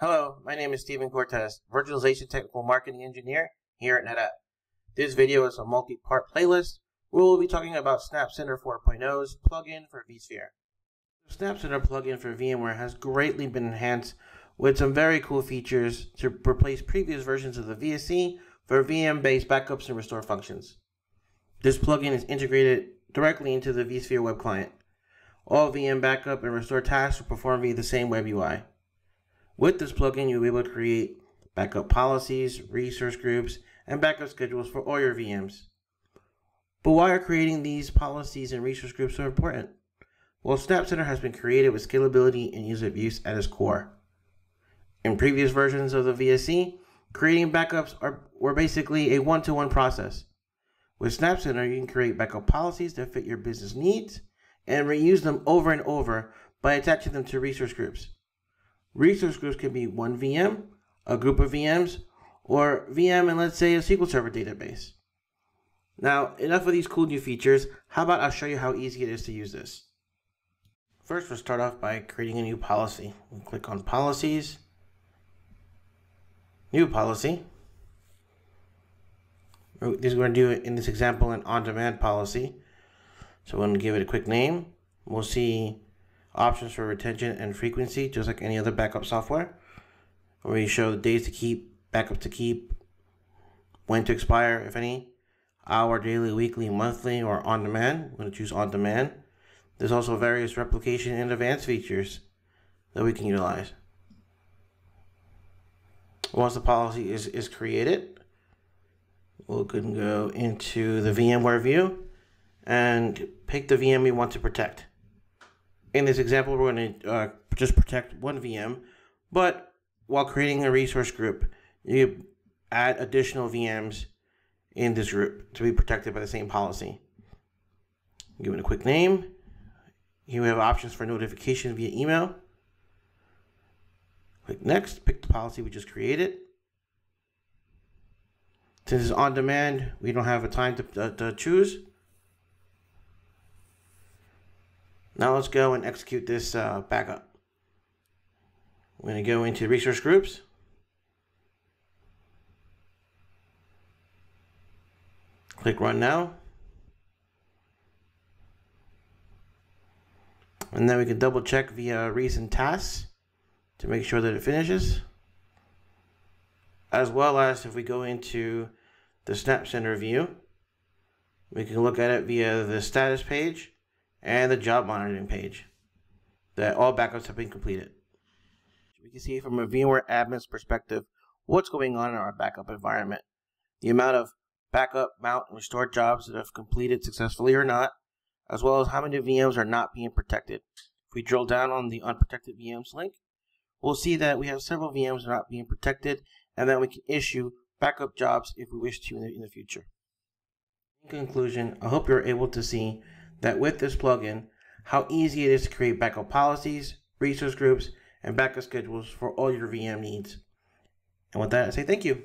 Hello, my name is Steven Cortez, Virtualization Technical Marketing Engineer here at NetApp. This video is a multi-part playlist where we'll be talking about SnapCenter 4.0's plugin for vSphere. The SnapCenter plugin for VMware has greatly been enhanced with some very cool features to replace previous versions of the VSC for VM-based backups and restore functions. This plugin is integrated directly into the vSphere web client. All VM backup and restore tasks are performed via the same web UI. With this plugin, you'll be able to create backup policies, resource groups, and backup schedules for all your VMs. But why are creating these policies and resource groups so important? Well, SnapCenter has been created with scalability and ease of use at its core. In previous versions of the VSC, creating backups were basically a one-to-one process. With SnapCenter, you can create backup policies that fit your business needs and reuse them over and over by attaching them to resource groups. Resource groups can be one VM, a group of VMs, or VM and let's say a SQL Server database. Now, enough of these cool new features. How about I'll show you how easy it is to use this. First, we'll start off by creating a new policy. We'll click on Policies, New Policy. This is going to do it in this example an on-demand policy. So we're going to give it a quick name. We'll see options for retention and frequency, just like any other backup software, where you show the days to keep, backup to keep, when to expire, if any, hour, daily, weekly, monthly, or on demand. We're going to choose on demand. There's also various replication and advanced features that we can utilize. Once the policy is created, we'll go into the VMware view and pick the VM we want to protect. In this example, we're going to just protect one VM, but while creating a resource group, you add additional VMs in this group to be protected by the same policy. Give it a quick name. Here we have options for notification via email. Click Next, pick the policy we just created. Since it's on demand, we don't have a time to choose. Now let's go and execute this backup. We're going to go into resource groups. Click Run Now. And then we can double check via recent tasks to make sure that it finishes. As well as if we go into the SnapCenter view, we can look at it via the status page and the job monitoring page that all backups have been completed. We can see from a VMware admin's perspective what's going on in our backup environment, the amount of backup, mount, and restore jobs that have completed successfully or not, as well as how many VMs are not being protected. If we drill down on the unprotected VMs link, we'll see that we have several VMs not being protected and that we can issue backup jobs if we wish to in the future. In conclusion, I hope you're able to see that with this plugin, how easy it is to create backup policies, resource groups, and backup schedules for all your VM needs. And with that, I say thank you.